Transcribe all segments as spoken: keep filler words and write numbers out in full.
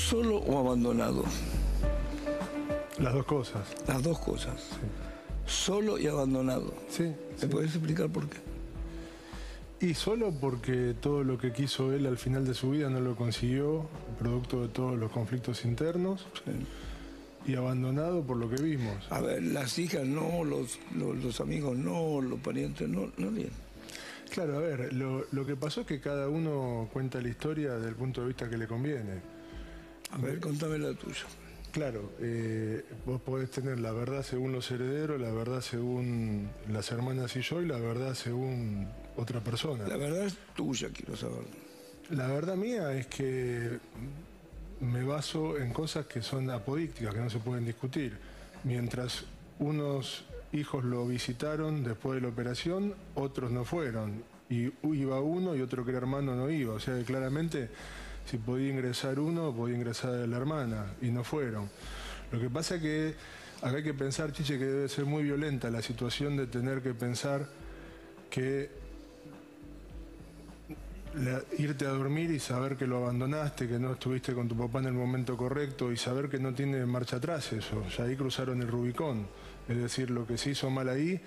solo o abandonado? Las dos cosas. Las dos cosas. Sí. Solo y abandonado. Sí. ¿Me sí. podés explicar por qué? Y solo porque todo lo que quiso él al final de su vida no lo consiguió, producto de todos los conflictos internos. Sí. Y abandonado por lo que vimos. A ver, las hijas no, los, los, los amigos no, los parientes no, no bien. Claro, a ver, lo, lo que pasó es que cada uno cuenta la historia desde el punto de vista que le conviene. A ver, contame la tuya. Claro, eh, vos podés tener la verdad según los herederos, la verdad según las hermanas y yo, y la verdad según otra persona. La verdad es tuya, quiero saber. La verdad mía es que me baso en cosas que son apodícticas, que no se pueden discutir. Mientras unos hijos lo visitaron después de la operación, otros no fueron. Y iba uno y otro que era hermano no iba. O sea que claramente, si podía ingresar uno, podía ingresar la hermana. Y no fueron. Lo que pasa es que acá hay que pensar, Chiche, que debe ser muy violenta la situación de tener que pensar que La, irte a dormir y saber que lo abandonaste, que no estuviste con tu papá en el momento correcto y saber que no tiene marcha atrás eso. Ya ahí cruzaron el Rubicón. Es decir, lo que se hizo mal ahí,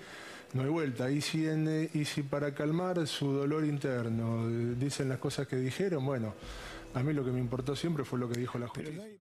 no hay vuelta. Y si, en, y si para calmar su dolor interno dicen las cosas que dijeron, bueno, a mí lo que me importó siempre fue lo que dijo la justicia.